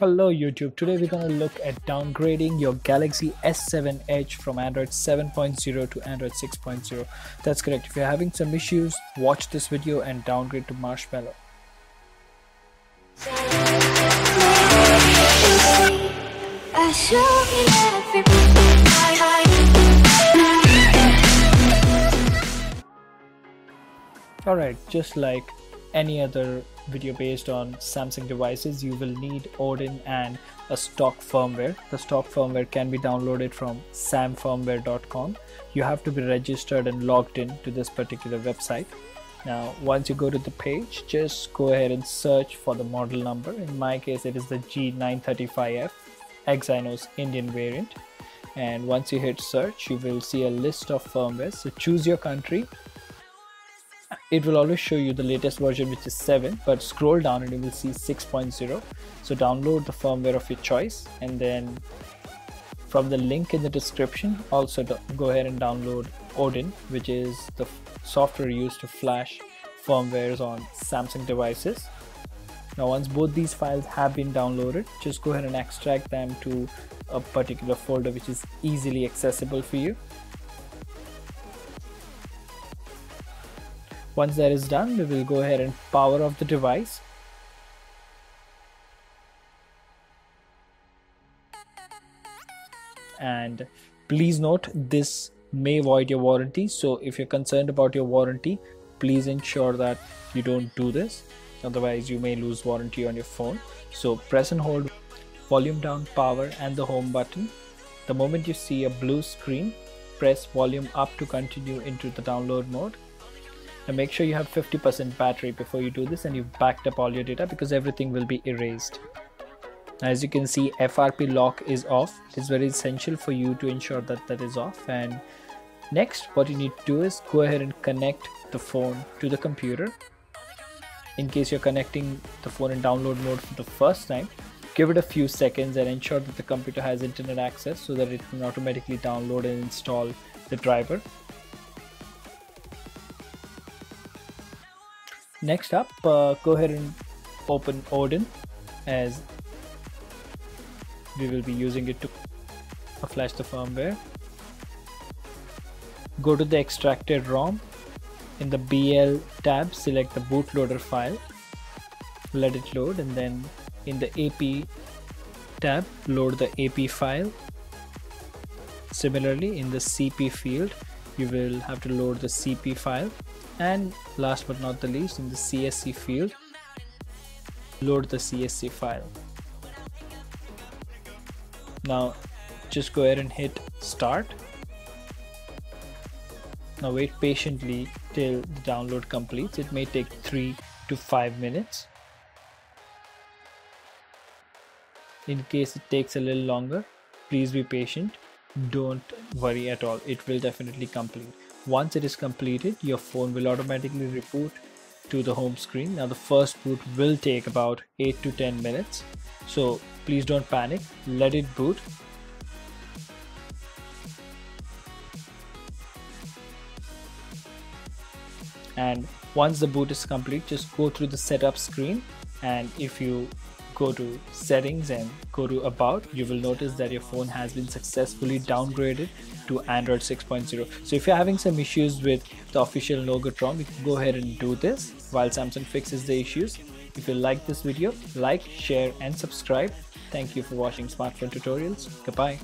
Hello YouTube, today we're gonna look at downgrading your Galaxy S7 Edge from Android 7.0 to Android 6.0. That's correct, if you're having some issues, watch this video and downgrade to Marshmallow. Alright, just like any other video based on Samsung devices, you will need Odin and a stock firmware. The stock firmware can be downloaded from samfirmware.com. You have to be registered and logged in to this particular website. Now once you go to the page, just go ahead and search for the model number. In my case it is the G935F Exynos Indian variant, and once you hit search you will see a list of firmwares. So choose your country. It will always show you the latest version, which is 7, but scroll down and you will see 6.0. so download the firmware of your choice, and then from the link in the description also go ahead and download Odin, which is the software used to flash firmwares on Samsung devices. Now once both these files have been downloaded, just go ahead and extract them to a particular folder which is easily accessible for you. Once that is done, we will go ahead and power off the device. And please note, this may void your warranty, so if you're concerned about your warranty, please ensure that you don't do this, otherwise you may lose warranty on your phone. So press and hold volume down, power and the home button. The moment you see a blue screen, press volume up to continue into the download mode. And make sure you have 50% battery before you do this, and you've backed up all your data because everything will be erased. As you can see, FRP lock is off. It's very essential for you to ensure that that is off. And next, what you need to do is go ahead and connect the phone to the computer. In case you're connecting the phone in download mode for the first time, give it a few seconds and ensure that the computer has internet access so that it can automatically download and install the driver. Next up, go ahead and open Odin, as we will be using it to flash the firmware. Go to the extracted ROM. In the BL tab, select the bootloader file, let it load, and then in the AP tab, load the AP file. Similarly, in the CP field, you will have to load the CP file. And last but not the least, in the CSC field, load the CSC file. Now just go ahead and hit start. Now wait patiently till the download completes. It may take 3 to 5 minutes. In case it takes a little longer, please be patient. Don't worry at all, it will definitely complete. Once it is completed, your phone will automatically reboot to the home screen. Now the first boot will take about 8 to 10 minutes. So please don't panic, let it boot. And once the boot is complete, just go through the setup screen, and if you go to settings and go to about, you will notice that your phone has been successfully downgraded to Android 6.0. So if you're having some issues with the official logotron, you can go ahead and do this while Samsung fixes the issues. If you like this video, like, share and subscribe. Thank you for watching smartphone tutorials. Goodbye.